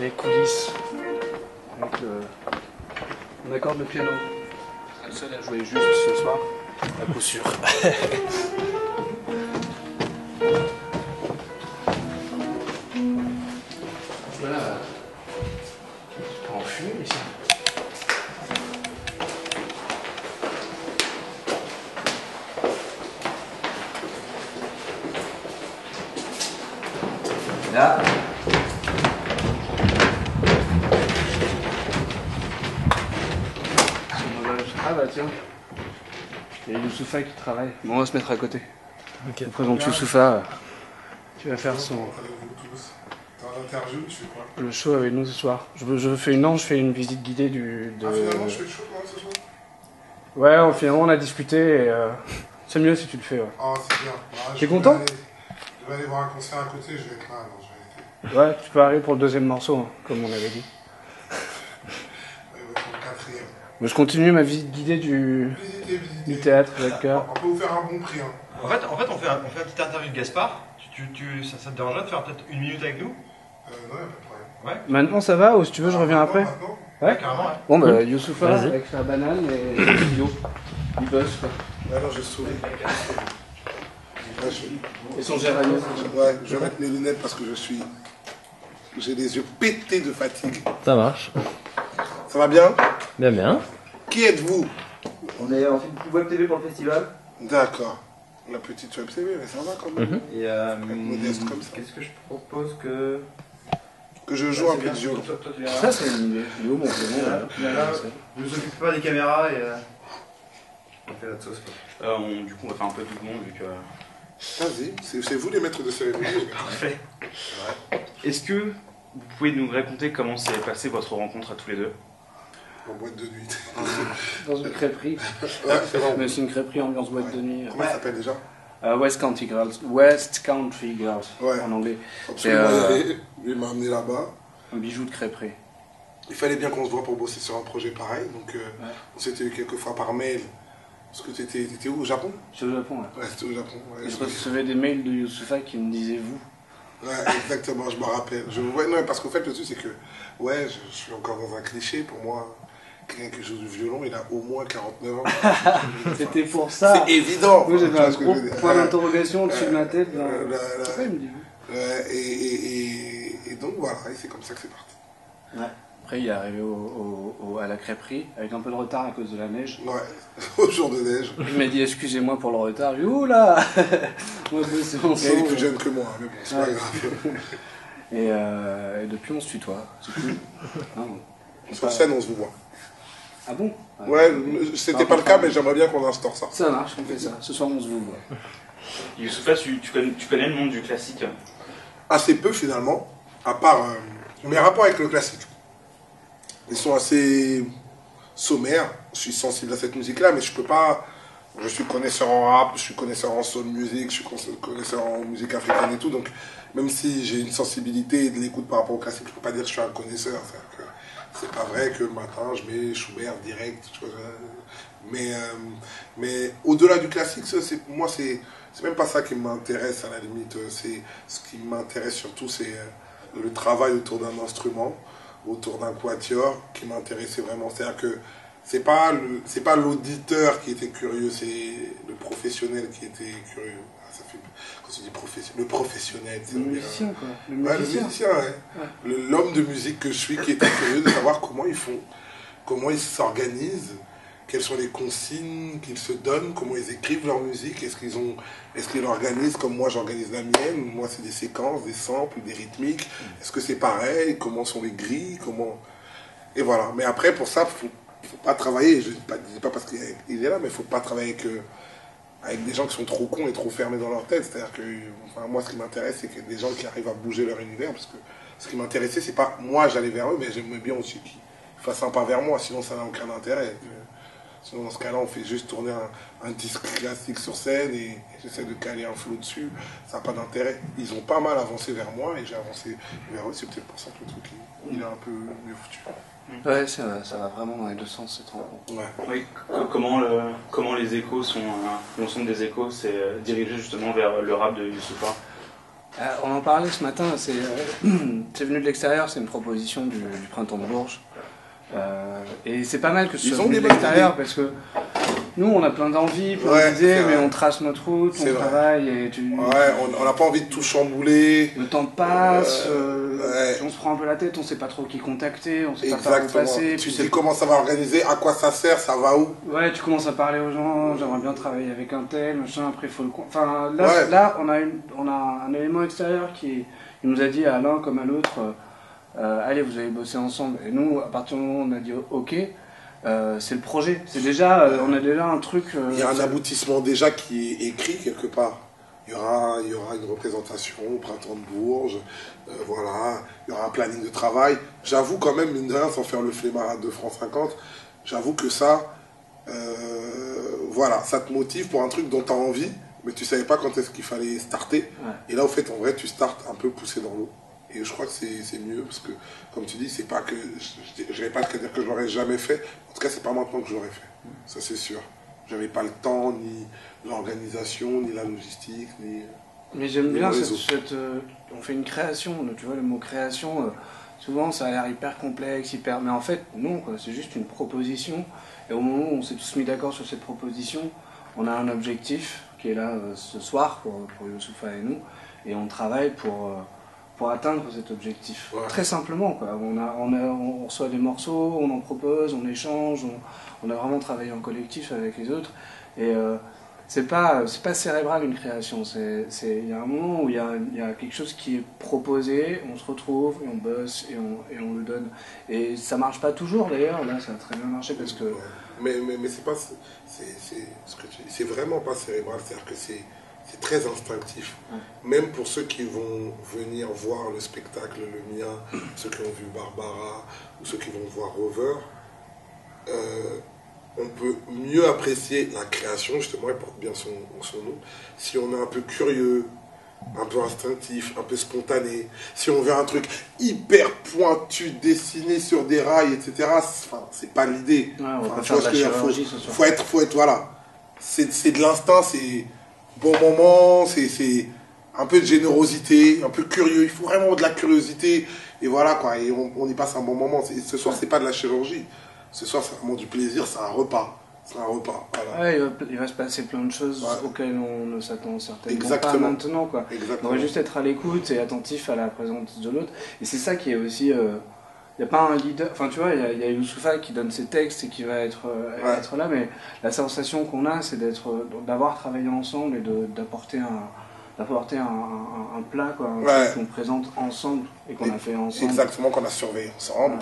les coulisses. Avec le... On accorde le piano. Le seul à jouer juste ce soir, à coup sûr. Voilà. C'est pas en fumée, ici. Là. Ah bah tiens, il y a Youssoupha qui travaille. Bon, on va se mettre à côté. Okay. On présente Youssoupha. Tu vas faire son... le show avec nous ce soir. Je fais une visite guidée du... de... Ah finalement je fais le show ce soir. Ouais, finalement on a discuté et... c'est mieux si tu le fais. Ouais. Oh c'est bien. Bah, t'es content? Je vais aller voir un concert à côté, je vais être là. Alors je vais... Ouais, tu peux arriver pour le deuxième morceau, hein, comme on avait dit. Mais je continue ma visite guidée du théâtre avec Coeur. On peut vous faire un bon prix. Hein. En fait, on fait un petit interview de Gaspar. Ça te dérangerait de faire peut-être une minute avec nous? Non, y'a pas de problème. Ouais. Maintenant ça va ou si tu veux je reviens après? Ouais, carrément. Ouais. Bon bah Youssoupha avec sa banane et le studio. Il bosse quoi. Alors je souris. Et son géranium. Ouais, je vais mettre mes lunettes parce que j'ai les yeux pétés de fatigue. Ça marche. Ça va bien? Bien, bien. Qui êtes-vous? On est en fait web TV pour le festival. D'accord. La petite web TV, mais ça va quand même. Et modeste comme ça. Qu'est-ce que je propose que je joue un peu de jeu. Ça, c'est une idée. Nous, mon ne vous occupe pas des caméras et on fait notre sauce. Du coup, on va faire un peu tout le monde vu que. Vas-y, c'est vous les maîtres de cérémonie. Parfait. Est-ce que vous pouvez nous raconter comment s'est passée votre rencontre à tous les deux? En boîte de nuit. Dans une crêperie. Ouais, c'est une crêperie ambiance boîte de nuit. Comment ça s'appelle déjà? West Country Girls. West Country Girls, ouais. En anglais. Absolument. Lui m'a amené là-bas. Un bijou de crêperie. Il fallait bien qu'on se voit pour bosser sur un projet pareil. Donc ouais. On s'était eu quelques fois par mail. Parce que t'étais où? Au Japon? J'étais au Japon, ouais. Ouais, c'était au Japon. Ouais, je recevais des mails de Youssoupha qui me disaient vous. Ouais, exactement, je me rappelle. Ouais, non, parce qu'en fait, le truc, c'est que, ouais, je suis encore dans un cliché. Pour moi, quelqu'un qui joue du violon, il a au moins 49 ans. C'était pour ça. C'est évident. Moi, j'avais un gros point d'interrogation au-dessus de ma tête. Ça, il me dit. Et donc, voilà, c'est comme ça que c'est parti. Ouais. Après, il est arrivé à la crêperie, avec un peu de retard à cause de la neige. Ouais, au jour de neige. Il m'a dit, excusez-moi pour le retard. J'ai dit, oula. Moi, c'est bon. Il est plus jeune que moi, mais bon, c'est pas grave. Et depuis, on se tutoie. C'est cool. Sur scène, on se voit. Ah bon? Ouais, c'était pas le cas, mais j'aimerais bien qu'on instaure ça. Ça marche, on fait ça. Ce soir, on se voit. Youssoupha, tu connais le monde du classique? Assez peu, finalement. À part mes rapports avec le classique. Ils sont assez sommaires. Je suis sensible à cette musique-là, mais je peux pas... Je suis connaisseur en rap, je suis connaisseur en soul music, je suis connaisseur en musique africaine et tout. Donc, même si j'ai une sensibilité et de l'écoute par rapport au classique, je peux pas dire que je suis un connaisseur. C'est pas vrai que le matin, je mets Schubert direct. Mais au-delà du classique, moi, c'est même pas ça qui m'intéresse à la limite. Ce qui m'intéresse surtout, c'est le travail autour d'un instrument, autour d'un quatuor qui m'intéressait vraiment. C'est-à-dire que c'est pas l'auditeur qui était curieux, c'est le professionnel qui était curieux. Ah, ça fait... Quand on dit professionnel, le professionnel, c'est le musicien, quoi. Le musicien, l'homme de musique que je suis qui était curieux de savoir comment ils font, comment ils s'organisent, quelles sont les consignes qu'ils se donnent, comment ils écrivent leur musique, est-ce qu'ils l'organisent comme moi j'organise la mienne, moi c'est des séquences, des samples, des rythmiques, est-ce que c'est pareil, comment sont les grilles, comment... Et voilà, mais après pour ça, faut pas travailler, je ne dis pas parce qu'il est là, mais faut pas travailler avec des gens qui sont trop cons et trop fermés dans leur tête, c'est-à-dire que, enfin, moi ce qui m'intéresse c'est que des gens qui arrivent à bouger leur univers, parce que ce qui m'intéressait c'est pas moi j'allais vers eux, mais j'aimais bien aussi qu'ils fassent un pas vers moi, sinon ça n'a aucun intérêt. Sinon, dans ce cas-là, on fait juste tourner un disque classique sur scène et j'essaie de caler un flow dessus. Ça n'a pas d'intérêt. Ils ont pas mal avancé vers moi et j'ai avancé vers eux. C'est peut-être pour ça que le truc il est un peu mieux foutu. Ouais, ça va vraiment dans les deux sens, cette rencontre. Ouais. Oui, comment les échos sont... l'ensemble des échos, c'est dirigé justement vers le rap de Youssoupha. On en parlait ce matin, c'est venu de l'extérieur, c'est une proposition du Printemps de Bourges. Et c'est pas mal que ce soit de l'extérieur parce que nous on a plein d'envies, plein d'idées, mais on trace notre route, on travaille et tu... on n'a pas envie de tout chambouler. Le temps passe, on se prend un peu la tête, on sait pas trop qui contacter, on sait pas par où passer. Tu sais comment ça va organiser, à quoi ça sert, ça va où. Ouais, tu commences à parler aux gens, j'aimerais bien travailler avec un tel, machin, après il faut le... Enfin là, là on a un élément extérieur qui nous a dit à l'un comme à l'autre... allez, vous allez bosser ensemble. Et nous, à partir du moment où on a dit OK, c'est le projet. C'est déjà, on a déjà un truc. Il y a un aboutissement déjà qui est écrit quelque part. Il y aura une représentation au Printemps de Bourges. Voilà. Il y aura un planning de travail. J'avoue quand même, mine de rien, sans faire le flemmard de France 50, j'avoue que ça, voilà, ça te motive pour un truc dont tu as envie, mais tu savais pas quand est-ce qu'il fallait starter. Ouais. Et là, au fait, en vrai, tu startes un peu poussé dans l'eau. Et je crois que c'est mieux, parce que, comme tu dis, c'est pas que... Je vais pas te dire que je l'aurais jamais fait. En tout cas, c'est pas maintenant que je l'aurais fait. Ça, c'est sûr. J'avais pas le temps, ni l'organisation, ni la logistique, ni... Mais j'aime bien cette... on fait une création, tu vois, le mot création, souvent, ça a l'air hyper complexe, hyper... Mais en fait, non, c'est juste une proposition. Et au moment où on s'est tous mis d'accord sur cette proposition, on a un objectif qui est là, ce soir, pour Youssoupha et nous. Et on travaille pour atteindre cet objectif. Ouais. Très simplement, quoi. On reçoit des morceaux, on en propose, on échange, on a vraiment travaillé en collectif avec les autres. Et c'est pas cérébral une création. Il y a un moment où il y a quelque chose qui est proposé, on se retrouve, et on bosse, et on le donne. Et ça marche pas toujours d'ailleurs, là ça a très bien marché parce que... Ouais. Mais c'est pas... C'est vraiment pas cérébral, c'est-à-dire que c'est... C'est très instinctif. Même pour ceux qui vont venir voir le spectacle, le mien, ceux qui ont vu Barbara, ou ceux qui vont voir Rover, on peut mieux apprécier la création, justement, elle porte bien son nom, si on est un peu curieux, un peu instinctif, un peu spontané, si on veut un truc hyper pointu, dessiné sur des rails, etc. Enfin, c'est pas l'idée. Ouais, enfin, tu vois ce que faut être, voilà. C'est de l'instinct, c'est... Bon moment, c'est un peu de générosité, un peu curieux, il faut vraiment de la curiosité, et voilà quoi, et on y passe un bon moment. Ce soir, c'est pas de la chirurgie, ce soir, c'est vraiment du plaisir, c'est un repas. Voilà. Ouais, il va se passer plein de choses auxquelles on ne s'attend certainement pas maintenant, quoi. Exactement. On va juste être à l'écoute et attentif à la présence de l'autre, et c'est ça qui est aussi... Il n'y a pas un leader, enfin tu vois, il y a Youssoupha qui donne ses textes et qui va être là, mais la sensation qu'on a, c'est d'avoir travaillé ensemble et d'apporter un plat, quoi, qu'on présente ensemble et qu'on a fait ensemble. Exactement, qu'on a surveillé ensemble,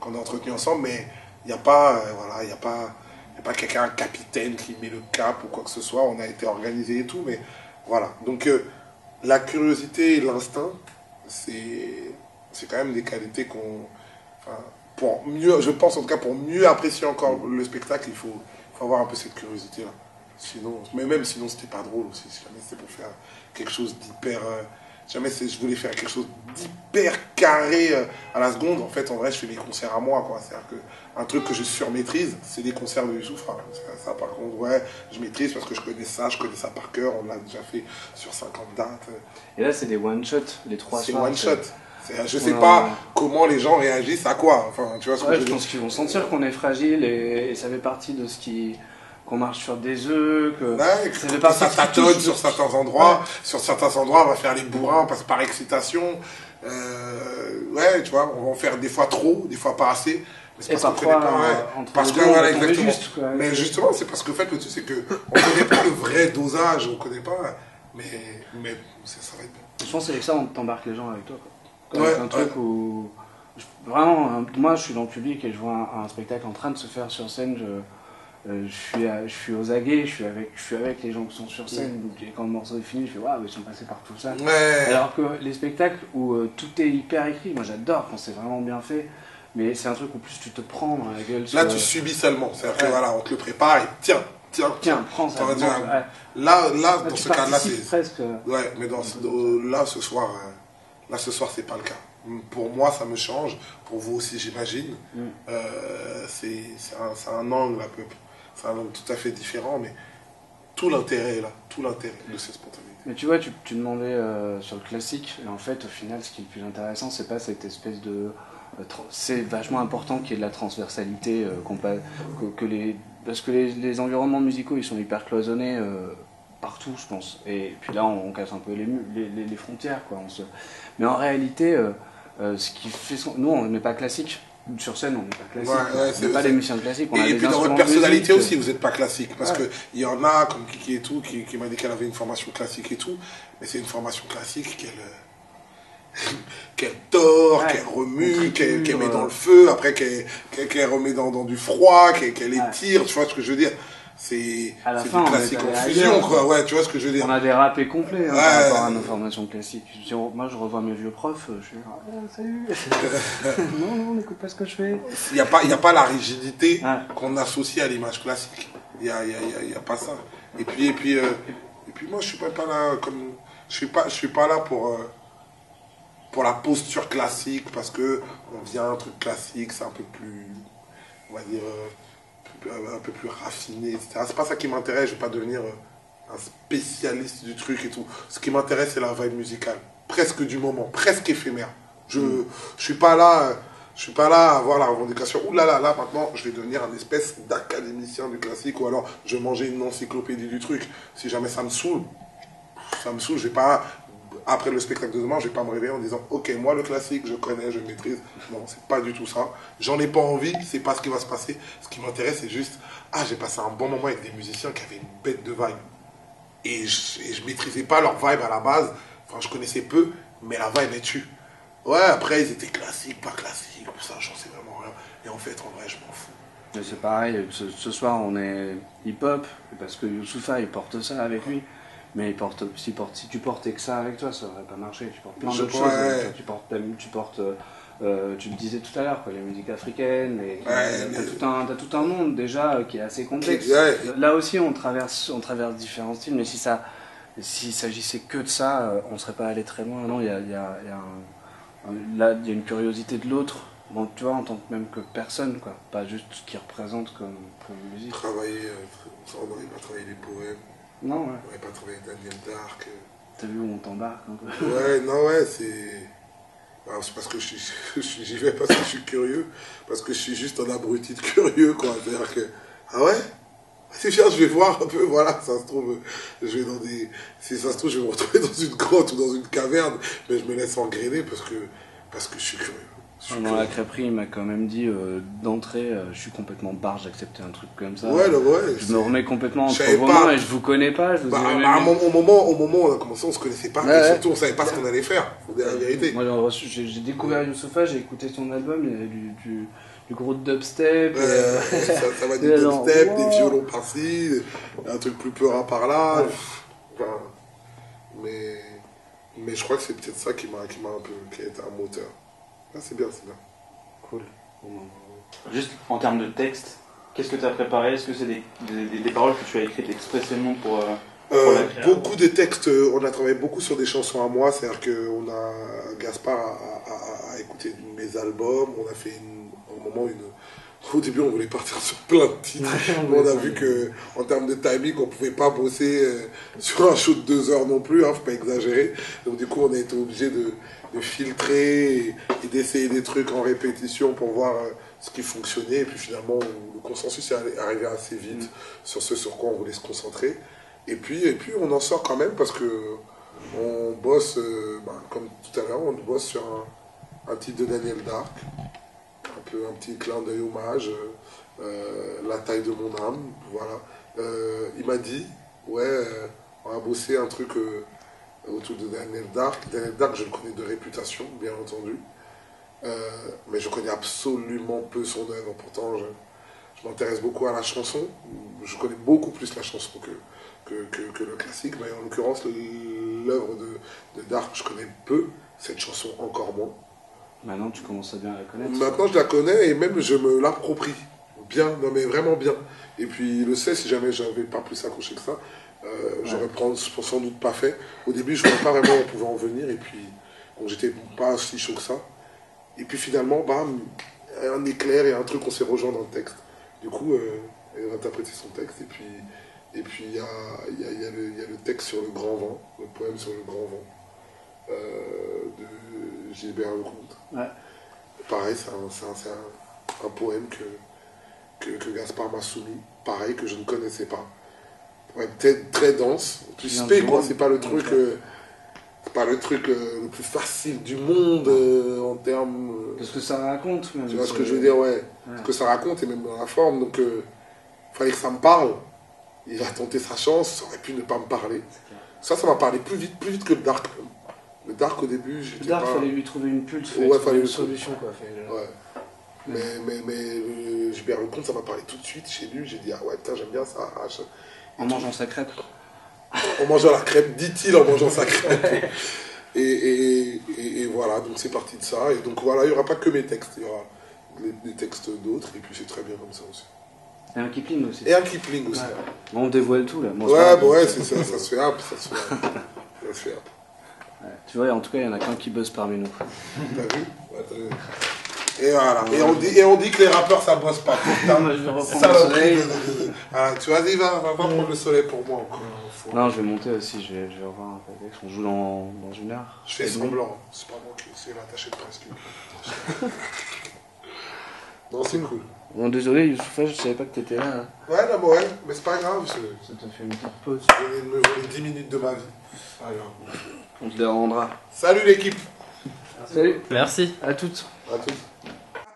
qu'on a entretenu ensemble, mais il n'y a pas, voilà, il n'y a pas quelqu'un, un capitaine qui met le cap ou quoi que ce soit, on a été organisé et tout, mais voilà. Donc la curiosité et l'instinct, c'est quand même des qualités qu'on... Enfin, pour mieux, je pense en tout cas, pour mieux apprécier encore le spectacle, il faut avoir un peu cette curiosité-là. Sinon, mais même sinon, c'était pas drôle aussi. Si jamais c'était pour faire quelque chose d'hyper... jamais je voulais faire quelque chose d'hyper carré à la seconde. En fait, en vrai, je fais mes concerts à moi, quoi. C'est-à-dire qu'un truc que je surmaîtrise, c'est les concerts de Youssoupha. Ça, par contre, ouais, je maîtrise parce que je connais ça par cœur. On l'a déjà fait sur 50 dates. Et là, c'est des one-shots, les trois soirs. C'est one-shot. Je sais pas comment les gens réagissent à quoi. Enfin, tu vois ce que je pense qu'ils vont sentir qu'on est fragile et ça fait partie de ce qui... qu'on marche sur des œufs, que ça tâtonne sur certains endroits. Sur certains endroits, on va faire les bourrins, on passe par excitation. Ouais, tu vois, on va en faire des fois trop, des fois pas assez. Mais c'est parce qu'on connaît pas. Parce que voilà, exactement. Mais justement, c'est parce que en fait, le truc, c'est qu'on connaît pas le vrai dosage, on connaît pas. Mais ça va être bien. Je pense que c'est ça, on t'embarque les gens avec toi, quoi. C'est un truc où, vraiment, moi je suis dans le public et je vois un spectacle en train de se faire sur scène, je suis aux aguets, je suis avec les gens qui sont sur scène, donc quand le morceau est fini, je fais waouh, ils sont passés par tout ça. Ouais. Alors que les spectacles où tout est hyper écrit, moi j'adore quand c'est vraiment bien fait, mais c'est un truc où plus tu te prends dans la gueule. Là tu subis seulement, c'est-à-dire que voilà, on te le prépare et tiens, prends ça. Là, dans ce cas-là, c'est... presque. Ouais, mais là ce soir... Là, ce soir, c'est pas le cas. Pour moi, ça me change. Pour vous aussi, j'imagine. C'est un angle, un peu tout à fait différent, mais tout l'intérêt est là. Tout l'intérêt de cette spontanéité. Mais tu vois, tu demandais sur le classique, et en fait, au final, ce qui est le plus intéressant, c'est pas cette espèce de... c'est vachement important qu'il y ait de la transversalité, parce que les environnements musicaux, ils sont hyper cloisonnés partout, je pense. Et puis là, on casse un peu les frontières, quoi. Mais en réalité, ce qui fait son... Nous, on n'est pas classique. Sur scène, on n'est pas classique. Ouais, on n'est pas des musiciens classiques. Et puis dans votre personnalité aussi, vous n'êtes pas classique. Parce qu'il y en a, comme Kiki et tout, qui m'a dit qu'elle avait une formation classique et tout. Mais c'est une formation classique qu'elle tord, qu'elle remue, qu'elle met dans le feu, après qu'elle remet dans du froid, qu'elle étire. Tu vois ce que je veux dire? C'est du classique en fusion, quoi. Ouais, tu vois ce que je veux dire. On a des râpés complets par rapport à nos formations classiques. Moi, je revois mes vieux profs, je suis là, oh, salut. Non, n'écoute pas ce que je fais. Il n'y a pas la rigidité qu'on associe à l'image classique. Il n'y a pas ça. Et puis moi, je ne suis pas là comme... Je suis pas là pour la posture classique, parce que on vient à un truc classique, c'est un peu plus... On va dire... un peu plus raffiné, etc. C'est pas ça qui m'intéresse, je vais pas devenir un spécialiste du truc et tout. Ce qui m'intéresse, c'est la vibe musicale, presque du moment, presque éphémère. Je suis pas là à avoir la revendication, ouh là là, là maintenant je vais devenir un espèce d'académicien du classique, ou alors je vais manger une encyclopédie du truc. Si jamais ça me saoule, je vais pas, après le spectacle de demain, je vais pas me réveiller en disant ok, moi le classique je connais, je maîtrise. Non, c'est pas du tout ça, j'en ai pas envie, c'est pas ce qui va se passer. Ce qui m'intéresse, c'est juste, ah, j'ai passé un bon moment avec des musiciens qui avaient une bête de vibe, et je maîtrisais pas leur vibe à la base, enfin je connaissais peu, mais la vibe est tue. Ouais, après ils étaient classiques, pas classiques, ça j'en sais vraiment rien, et en fait en vrai je m'en fous. C'est pareil, ce soir on est hip-hop, parce que Youssoupha il porte ça avec lui. Mais si tu portais que ça avec toi, ça n'aurait pas marché. Tu portes plein d'autres choses. Tu le disais tout à l'heure, les musiques africaines. T'as tout un monde déjà qui est assez complexe. Là aussi, on traverse différents styles, mais s'il s'agissait que de ça, on ne serait pas allé très loin. Non, il y a une curiosité de l'autre. Bon, tu vois, en tant que, même que personne, quoi, pas juste ce qu'il représente comme musique. On n'aurait pas travaillé les poèmes. Non, ouais. On n'aurait pas trouvé Daniel Darc. T'as vu où on t'embarque un peu? Ouais, non, ouais, c'est... C'est parce que j'y vais parce que je suis curieux, parce que je suis juste un abruti de curieux, quoi. C'est-à-dire que... Ah ouais? C'est bien, je vais voir un peu, voilà, ça se trouve, je vais dans des... Si ça se trouve, je vais me retrouver dans une grotte ou dans une caverne, mais je me laisse engrainer parce que je suis curieux. Dans la crêperie, il m'a quand même dit d'entrée, je suis complètement barge d'accepter un truc comme ça. Je me remets complètement entre vos mains et je vous connais pas. Au moment où on a commencé, on se connaissait pas. Et surtout, on savait pas ce qu'on allait faire. La vérité. Moi, j'ai découvert Youssoupha, j'ai écouté son album, il y avait du gros dubstep. Ça va du dubstep, des violons par-ci, un truc plus peurant par-là. Mais je crois que c'est peut-être ça qui a été un moteur. Ah, c'est bien, c'est bien. Cool. Juste en termes de texte, qu'est-ce que tu as préparé? Est-ce que c'est des paroles que tu as écrites expressément pour la création? Beaucoup de textes, on a travaillé beaucoup sur des chansons à moi, c'est-à-dire qu'on a... Gaspard a écouté mes albums, on a fait au début, on voulait partir sur plein de titres. On a vu qu'en termes de timing, on ne pouvait pas bosser sur un show de 2 heures non plus. Faut pas exagérer. Donc du coup, on a été obligé de filtrer et d'essayer des trucs en répétition pour voir ce qui fonctionnait. Et puis finalement, le consensus est arrivé assez vite sur ce sur quoi on voulait se concentrer. Et puis on en sort quand même parce qu'on bosse, comme tout à l'heure, on bosse sur un titre de Daniel Darc. Un petit clin d'œil hommage, la taille de mon âme, voilà. Il m'a dit, ouais, on a bossé un truc autour de Daniel Darc. Daniel Darc, je le connais de réputation, bien entendu, mais je connais absolument peu son œuvre. Pourtant, je m'intéresse beaucoup à la chanson. Je connais beaucoup plus la chanson que le classique, mais en l'occurrence, l'œuvre de Darc, je connais peu, cette chanson encore moins. Maintenant, tu commences à bien la connaître. Maintenant, je la connais et même je me l'approprie. Bien, non mais vraiment bien. Et puis, le sait, si jamais j'avais pas plus accroché que ça, j'aurais sans doute pas fait. Au début, je ne voyais pas vraiment où on pouvait en venir. Et puis, donc, j'étais pas si chaud que ça. Et puis, finalement, bam, un éclair et un truc, on s'est rejoint dans le texte. Du coup, elle a interprété son texte. Et puis, Et puis il y a le texte sur le grand vent, le poème sur le grand vent de Gilbert Lecomte. Ouais. Pareil, c'est un poème que Gaspard m'a soumis, pareil, que je ne connaissais pas. Poème très dense, tu spé quoi, c'est pas le truc, le plus facile du monde en termes... de ce que ça raconte. Même, tu vois ce que je veux dire, ouais. Ce que ça raconte et même dans la forme, donc fallait que ça me parle. Il a tenté sa chance, ça aurait pu ne pas me parler. Ça m'a parlé plus vite que le Darc. Le Darc, au début, j'étais pas... Le Darc, fallait lui trouver une pulse, fallait une solution, quoi. Mais Gilbert Lecomte, ça m'a parlé tout de suite. J'ai lu, j'ai dit, ah ouais, putain, j'aime bien ça. En mangeant sa crêpe. En mangeant la crêpe, dit-il, en mangeant sa crêpe. Et voilà, donc c'est parti de ça. Et donc voilà, il n'y aura pas que mes textes, il y aura des textes d'autres, et puis c'est très bien comme ça aussi. Et un Kipling aussi. Ouais. Bon, on dévoile tout là. Bon, ouais, c'est ça, ça se fait hâpe, Ouais, tu vois, en tout cas, il y en a qu'un qui buzz parmi nous. T'as vu, Et voilà. Ouais. Et on dit que les rappeurs, ça bosse pas. Moi, je vais reprendre le soleil. Tu vas dire, va prendre le soleil pour moi encore. Non, je vais monter aussi, je vais revoir un peu. On joue dans une heure. Je fais semblant, c'est pas moi qui c'est l'attaché de presse. Non, c'est cool. Bon, désolé, Youssoupha, je savais pas que t'étais là. Hein. Ouais, mais c'est pas grave. Ça t'a fait une petite pause. Je venais de me voler 10 minutes de ma vie. Ah, grave. On te les rendra. Salut l'équipe. Salut. Merci. À toutes.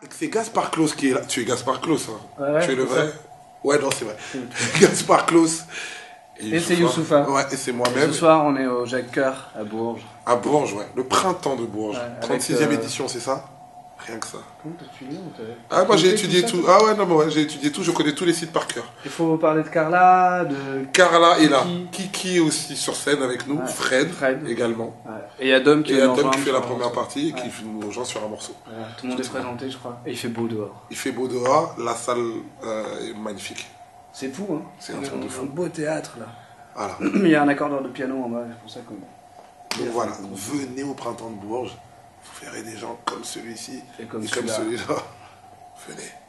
C'est Gaspar Claus qui est là. Tu es Gaspar Claus, hein. Ouais, tu es le vrai. Ouais, non, c'est vrai. Gaspar Claus. Et c'est Youssoupha. Ouais, et c'est moi-même. Ce soir, on est au Jacques Coeur, à Bourges. À Bourges, ouais. Le printemps de Bourges. Ouais, 36e édition, c'est ça? Rien que ça. Comment t'as étudié? Ah, moi j'ai étudié tout. Ah ouais, non, mais ouais, j'ai étudié tout, je connais tous les sites par cœur. Il faut parler de Carla, Kiki. Kiki aussi sur scène avec nous, ouais. Fred également. Ouais. Et Adam qui fait la première partie et qui nous rejoint sur un morceau. Ouais. Tout le monde est présenté, je crois. Et il fait beau dehors. La salle est magnifique. C'est fou, hein. C'est un truc de fou. Un beau théâtre là. Voilà. Il y a un accordeur de piano en bas, c'est pour ça que. Donc voilà, venez au printemps de Bourges. Vous verrez des gens comme celui-ci et comme celui-là. Venez.